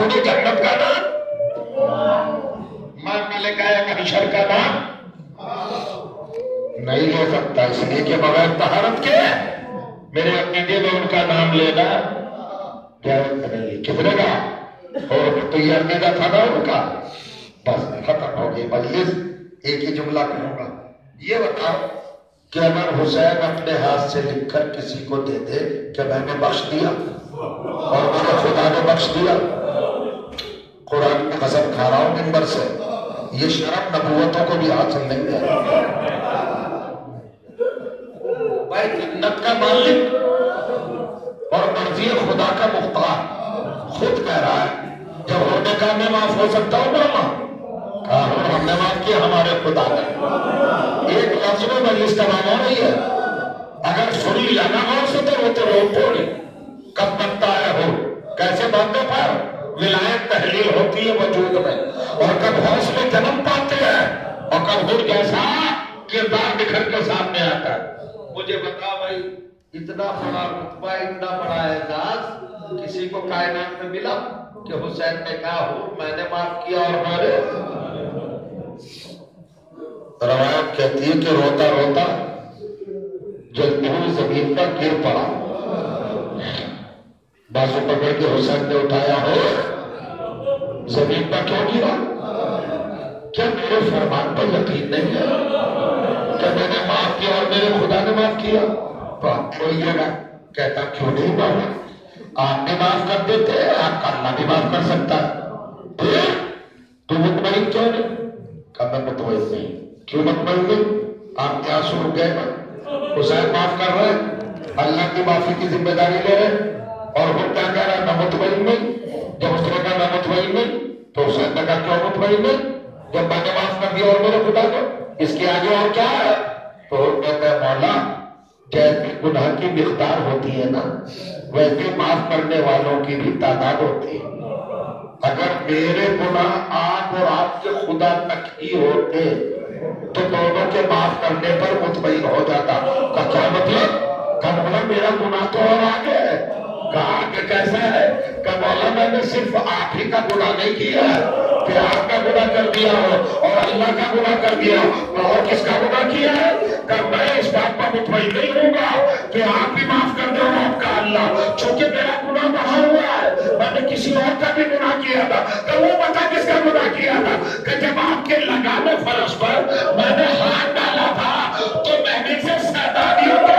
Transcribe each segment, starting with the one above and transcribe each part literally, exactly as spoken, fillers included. महबूब जन्नत का नाम, मन में लेकर आया महशर का नाम नहीं हो सकता, इसलिए कि बगैर तहारत के मेरे अकीदे में उनका नाम लेना गलत नहीं। कितने का और तो ये अकीदा था ना उनका, बस खत्म हो गई मजलिस। एक ही जुमला कहूंगा, ये बताओ कि अमर हुसैन अपने हाथ से लिखकर किसी को दे दे कि मैंने बख्श दिया और मेरे खुदा ने बख्श दिया, कुरान की कसम खा रहा हूं मिंबर से, ये शर्म नबूवतों को भी हासिल नहीं है। भाई जन्नत का मालिक और मर्जी खुदा का मुख्तार खुद कह रहा है, जब होने का मैं माफ हो सकता हूँ ना, हमने माफ किया हमारे खुदा ने। एक लफ्ज में मजलिस का माना नहीं है, अगर सुन लिया ना गौर से तो वो तो रोने कब बनता है, हो कैसे बनने पर विलायत तहलील होती है वजूद में, और कब होश में जन्म पाते हैं और कब हुर जैसा किरदार निखर के सामने आता है। मुझे बता भाई, इतना बड़ा रुतबा, इतना बड़ा एजाज किसी को कायनात में मिला कि हुसैन ने कहा हो मैंने माफ किया और मारे। रवायत कहती है कि रोता रोता जलती हुई जमीन पर गिर पड़ा, बाजू पकड़ के हुसैन ने उठाया, हो जमीन पर क्यों गिरा? क्या मेरे फरमान पर यकीन नहीं है क्या मैंने माफ किया और मेरे खुदा ने माफ किया? तो आप छोड़िएगा, कहता क्यों नहीं मारा, आपने माफ कर देते, आपका अल्लाह भी माफ कर सकता है, तो मुतमईन क्यों नहीं? कहा मुतमईन नहीं। क्यों मतबल में आपके आंसू रुक गए? हुसैन माफ कर रहे हैं, अल्लाह की माफी की जिम्मेदारी ले रहे, और वो क्या कह रहा है मैं मुतमईन में। जब उसने कहा मैं मुतमईन में, तो हुसैन ने कहा क्यों मुतमईन में, जब मैंने माफ कर दिया और मेरे खुदा को, इसके आगे और क्या है? तो कहता है मौला, जैसे गुनाह की मिकदार होती है ना, वैसे माफ करने वालों की भी तादाद होती है। अगर मेरे गुनाह आप और आपके खुदा तक ही होते तो दोनों के माफ करने पर मुतमईन हो जाता। का क्या मतलब? का मौला मेरा गुनाह तो और आगे है। का आगे कैसा है? का मौला मैंने सिर्फ आप ही का गुनाह नहीं किया है, फिर आपका गुनाह कर दिया हो और अल्लाह का गुनाह कर दिया हो, और किसका गुनाह किया है? का मैं इस बात पर मुतमईन नहीं होगा कि आप भी माफ कर दो आपका अल्लाह, चूंकि मेरा गुनाह बढ़ा हुआ है, मैंने किसी और का भी गुनाह किया था, तो वो बता किसका गुनाह किया था? कि जब आपके लगाने फर्श पर मैंने हाथ डाला था तो मैंने से सदा दिया था।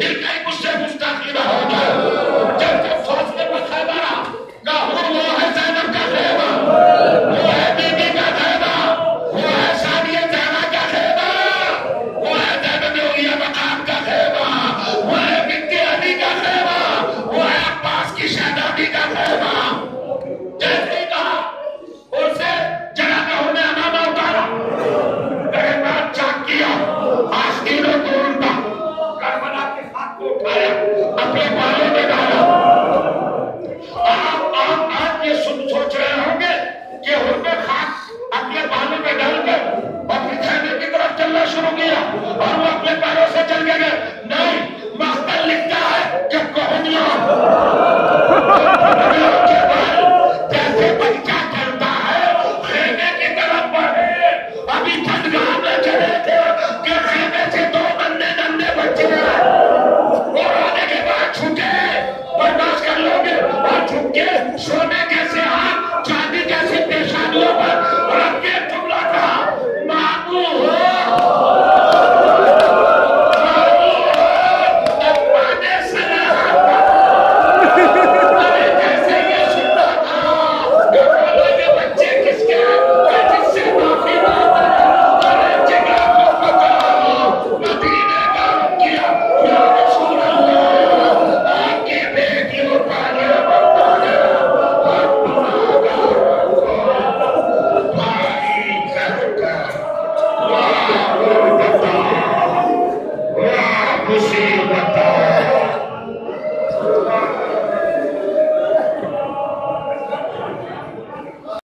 Here